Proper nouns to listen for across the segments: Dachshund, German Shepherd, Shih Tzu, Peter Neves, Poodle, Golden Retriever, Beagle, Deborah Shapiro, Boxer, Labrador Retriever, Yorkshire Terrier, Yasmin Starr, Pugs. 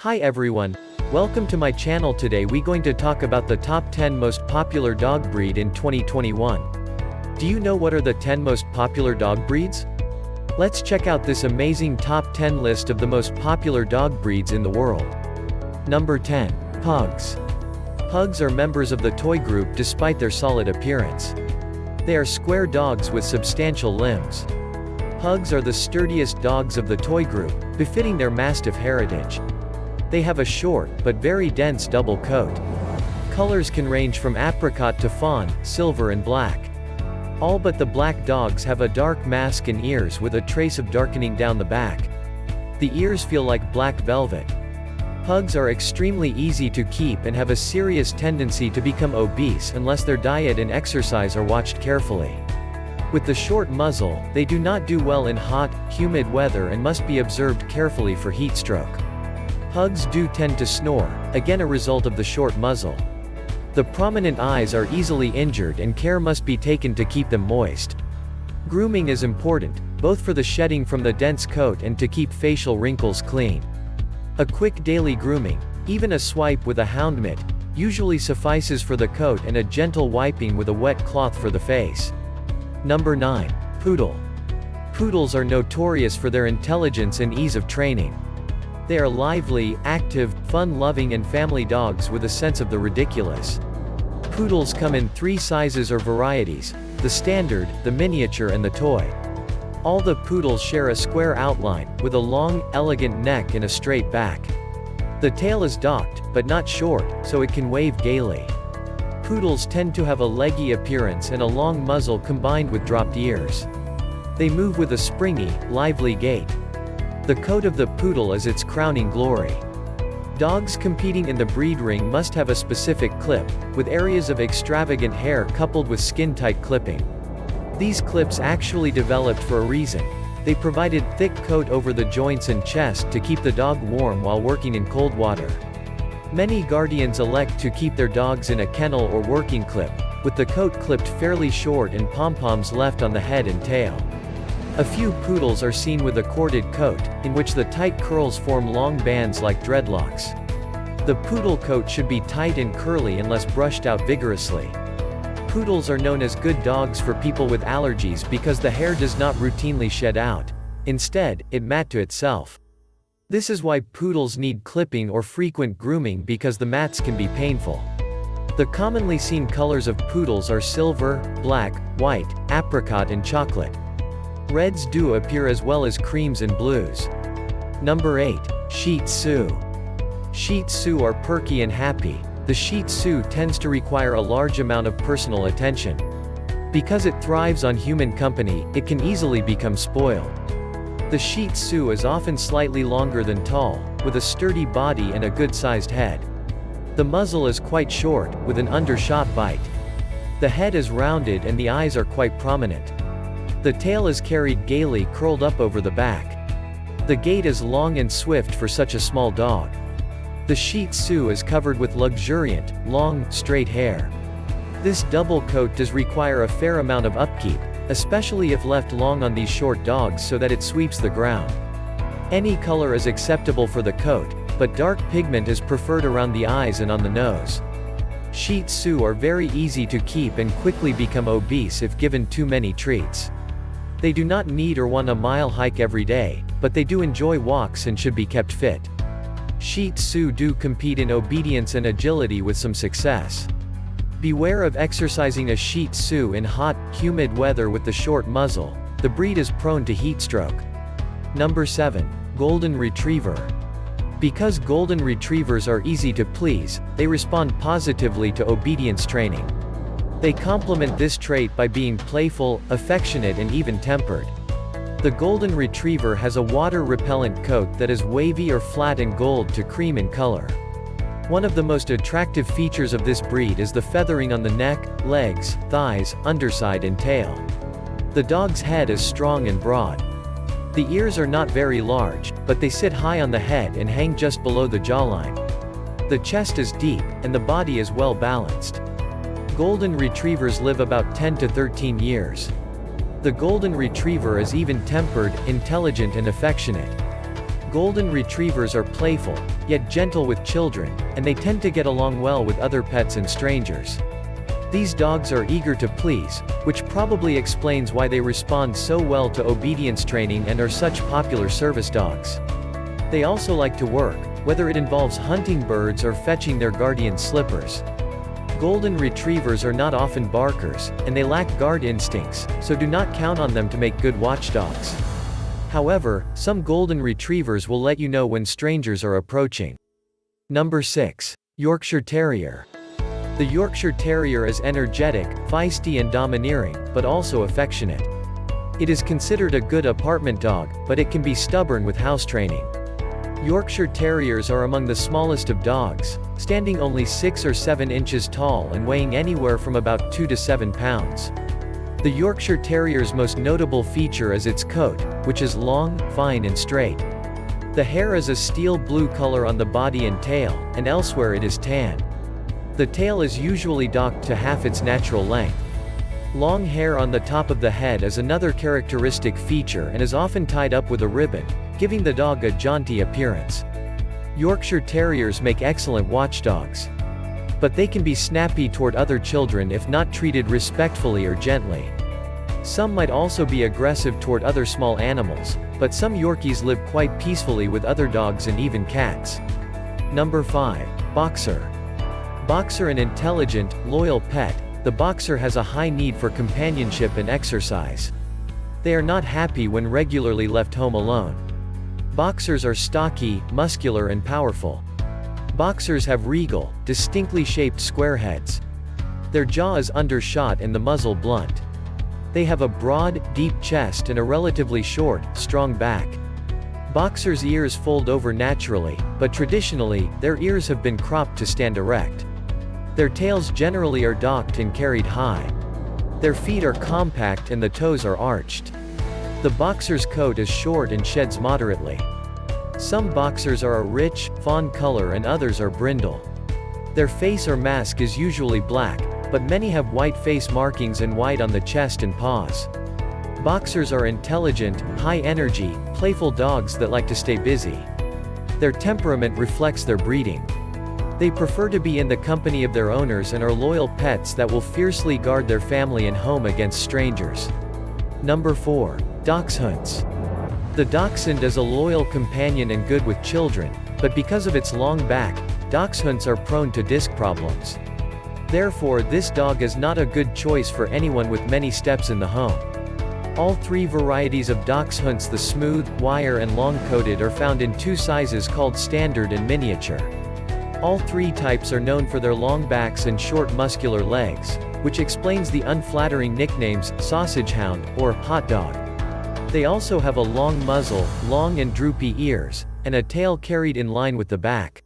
Hi everyone, welcome to my channel. Today we going to talk about the top 10 most popular dog breed in 2021. Do you know what are the 10 most popular dog breeds? Let's check out this amazing top 10 list of the most popular dog breeds in the world. Number 10. Pugs. Pugs are members of the toy group despite their solid appearance. They are square dogs with substantial limbs. Pugs are the sturdiest dogs of the toy group, befitting their mastiff heritage. They have a short, but very dense double coat. Colors can range from apricot to fawn, silver and black. All but the black dogs have a dark mask and ears with a trace of darkening down the back. The ears feel like black velvet. Pugs are extremely easy to keep and have a serious tendency to become obese unless their diet and exercise are watched carefully. With the short muzzle, they do not do well in hot, humid weather and must be observed carefully for heat stroke. Pugs do tend to snore, again a result of the short muzzle. The prominent eyes are easily injured and care must be taken to keep them moist. Grooming is important, both for the shedding from the dense coat and to keep facial wrinkles clean. A quick daily grooming, even a swipe with a hound mitt, usually suffices for the coat and a gentle wiping with a wet cloth for the face. Number 9. Poodle. Poodles are notorious for their intelligence and ease of training. They are lively, active, fun-loving and family dogs with a sense of the ridiculous. Poodles come in three sizes or varieties: the standard, the miniature and the toy. All the poodles share a square outline, with a long, elegant neck and a straight back. The tail is docked, but not short, so it can wave gaily. Poodles tend to have a leggy appearance and a long muzzle combined with dropped ears. They move with a springy, lively gait. The coat of the poodle is its crowning glory. Dogs competing in the breed ring must have a specific clip, with areas of extravagant hair coupled with skin-tight clipping. These clips actually developed for a reason. They provided thick coat over the joints and chest to keep the dog warm while working in cold water. Many guardians elect to keep their dogs in a kennel or working clip, with the coat clipped fairly short and pom-poms left on the head and tail. A few poodles are seen with a corded coat, in which the tight curls form long bands like dreadlocks. The poodle coat should be tight and curly unless brushed out vigorously. Poodles are known as good dogs for people with allergies because the hair does not routinely shed out. Instead, it mat to itself. This is why poodles need clipping or frequent grooming because the mats can be painful. The commonly seen colors of poodles are silver, black, white, apricot and chocolate. Reds do appear as well as creams and blues. Number 8. Shih Tzu. Shih Tzu are perky and happy. The Shih Tzu tends to require a large amount of personal attention. Because it thrives on human company, it can easily become spoiled. The Shih Tzu is often slightly longer than tall, with a sturdy body and a good-sized head. The muzzle is quite short, with an undershot bite. The head is rounded and the eyes are quite prominent. The tail is carried gaily curled up over the back. The gait is long and swift for such a small dog. The Shih Tzu is covered with luxuriant, long, straight hair. This double coat does require a fair amount of upkeep, especially if left long on these short dogs so that it sweeps the ground. Any color is acceptable for the coat, but dark pigment is preferred around the eyes and on the nose. Shih Tzu are very easy to keep and quickly become obese if given too many treats. They do not need or want a mile hike every day, but they do enjoy walks and should be kept fit. Shih Tzu do compete in obedience and agility with some success. Beware of exercising a Shih Tzu in hot, humid weather with the short muzzle. The breed is prone to heat stroke. Number 7. Golden Retriever. Because Golden Retrievers are easy to please, they respond positively to obedience training. They complement this trait by being playful, affectionate and even-tempered. The Golden Retriever has a water-repellent coat that is wavy or flat and gold to cream in color. One of the most attractive features of this breed is the feathering on the neck, legs, thighs, underside and tail. The dog's head is strong and broad. The ears are not very large, but they sit high on the head and hang just below the jawline. The chest is deep, and the body is well balanced. Golden Retrievers live about 10 to 13 years. The Golden Retriever is even-tempered, intelligent and affectionate. Golden Retrievers are playful, yet gentle with children, and they tend to get along well with other pets and strangers. These dogs are eager to please, which probably explains why they respond so well to obedience training and are such popular service dogs. They also like to work, whether it involves hunting birds or fetching their guardian slippers. Golden retrievers are not often barkers, and they lack guard instincts, so do not count on them to make good watchdogs. However, some golden retrievers will let you know when strangers are approaching. Number 6. Yorkshire Terrier. The Yorkshire Terrier is energetic, feisty and domineering, but also affectionate. It is considered a good apartment dog, but it can be stubborn with house training. Yorkshire Terriers are among the smallest of dogs, standing only 6 or 7 inches tall and weighing anywhere from about 2 to 7 pounds. The Yorkshire Terrier's most notable feature is its coat, which is long, fine and straight. The hair is a steel blue color on the body and tail, and elsewhere it is tan. The tail is usually docked to half its natural length. Long hair on the top of the head is another characteristic feature and is often tied up with a ribbon, giving the dog a jaunty appearance. Yorkshire Terriers make excellent watchdogs, but they can be snappy toward other children if not treated respectfully or gently. Some might also be aggressive toward other small animals, but some Yorkies live quite peacefully with other dogs and even cats. Number 5. Boxer. Boxer, an intelligent, loyal pet, the boxer has a high need for companionship and exercise. They are not happy when regularly left home alone. Boxers are stocky, muscular and powerful. Boxers have regal, distinctly shaped square heads. Their jaw is undershot and the muzzle blunt. They have a broad, deep chest and a relatively short, strong back. Boxers' ears fold over naturally, but traditionally, their ears have been cropped to stand erect. Their tails generally are docked and carried high. Their feet are compact and the toes are arched. The boxer's coat is short and sheds moderately. Some boxers are a rich, fawn color and others are brindle. Their face or mask is usually black, but many have white face markings and white on the chest and paws. Boxers are intelligent, high-energy, playful dogs that like to stay busy. Their temperament reflects their breeding. They prefer to be in the company of their owners and are loyal pets that will fiercely guard their family and home against strangers. Number 4. Dachshunds. The Dachshund is a loyal companion and good with children, but because of its long back, Dachshunds are prone to disc problems. Therefore, this dog is not a good choice for anyone with many steps in the home. All 3 varieties of Dachshunds, the smooth, wire and long-coated, are found in 2 sizes called standard and miniature. All 3 types are known for their long backs and short muscular legs, which explains the unflattering nicknames, sausage hound, or hot dog. They also have a long muzzle, long and droopy ears, and a tail carried in line with the back.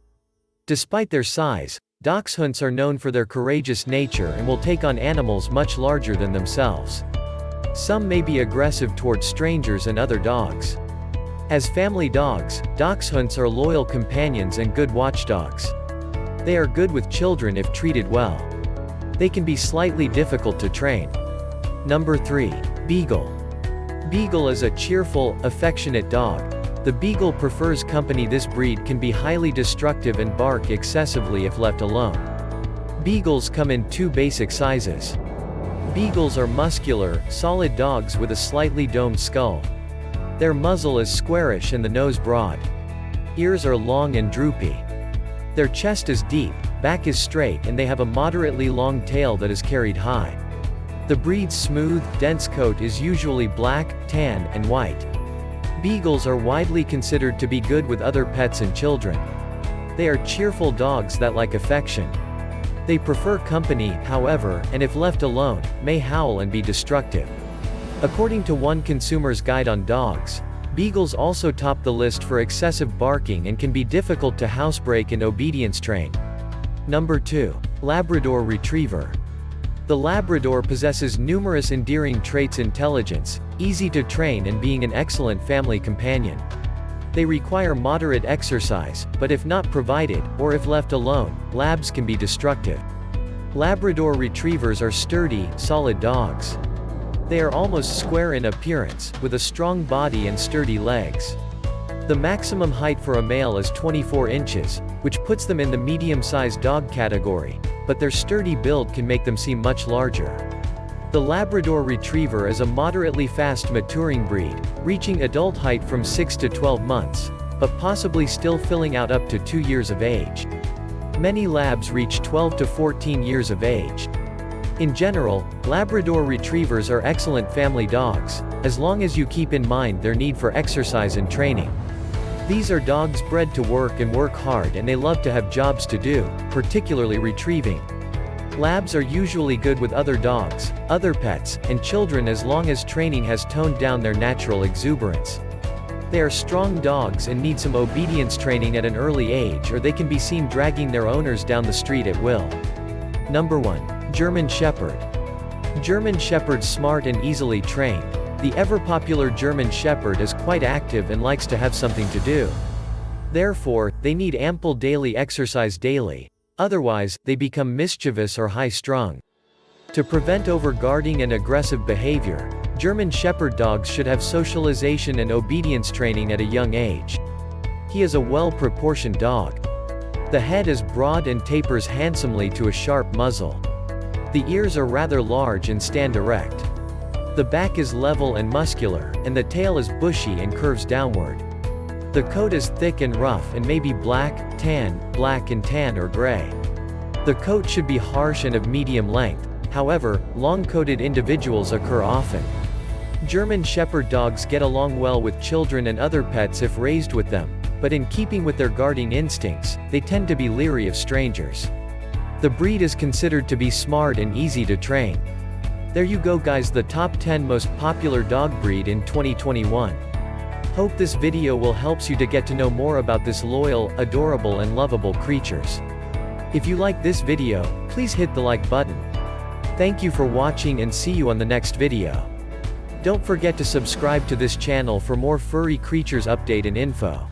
Despite their size, Dachshunds are known for their courageous nature and will take on animals much larger than themselves. Some may be aggressive toward strangers and other dogs. As family dogs, Dachshunds are loyal companions and good watchdogs. They are good with children if treated well. They can be slightly difficult to train. Number 3. Beagle. Beagle is a cheerful, affectionate dog. The Beagle prefers company. This breed can be highly destructive and bark excessively if left alone. Beagles come in 2 basic sizes. Beagles are muscular, solid dogs with a slightly domed skull. Their muzzle is squarish and the nose broad. Ears are long and droopy. Their chest is deep, back is straight, and they have a moderately long tail that is carried high. The breed's smooth, dense coat is usually black, tan, and white. Beagles are widely considered to be good with other pets and children. They are cheerful dogs that like affection. They prefer company, however, and if left alone, may howl and be destructive. According to one consumer's guide on dogs, Beagles also top the list for excessive barking and can be difficult to housebreak and obedience train. Number 2. Labrador Retriever. The Labrador possesses numerous endearing traits: intelligence, easy to train and being an excellent family companion. They require moderate exercise, but if not provided, or if left alone, Labs can be destructive. Labrador Retrievers are sturdy, solid dogs. They are almost square in appearance, with a strong body and sturdy legs. The maximum height for a male is 24 inches, which puts them in the medium-sized dog category, but their sturdy build can make them seem much larger. The Labrador Retriever is a moderately fast-maturing breed, reaching adult height from 6 to 12 months, but possibly still filling out up to 2 years of age. Many Labs reach 12 to 14 years of age. In general, Labrador Retrievers are excellent family dogs, as long as you keep in mind their need for exercise and training. These are dogs bred to work and work hard, and they love to have jobs to do, particularly retrieving. Labs are usually good with other dogs, other pets, and children as long as training has toned down their natural exuberance. They are strong dogs and need some obedience training at an early age, or they can be seen dragging their owners down the street at will. Number 1. German Shepherd. German Shepherd, smart and easily trained. The ever-popular German Shepherd is quite active and likes to have something to do. Therefore, they need ample daily exercise daily. Otherwise, they become mischievous or high-strung. To prevent overguarding and aggressive behavior, German Shepherd dogs should have socialization and obedience training at a young age. He is a well-proportioned dog. The head is broad and tapers handsomely to a sharp muzzle. The ears are rather large and stand erect. The back is level and muscular, and the tail is bushy and curves downward. The coat is thick and rough and may be black and tan or gray. The coat should be harsh and of medium length. However, long-coated individuals occur often. German Shepherd dogs get along well with children and other pets if raised with them, but in keeping with their guarding instincts, they tend to be leery of strangers. The breed is considered to be smart and easy to train. There you go, guys, the top 10 most popular dog breed in 2021. Hope this video will help you to get to know more about this loyal, adorable and lovable creatures. If you like this video, please hit the like button. Thank you for watching, and see you on the next video. Don't forget to subscribe to this channel for more furry creatures update and info.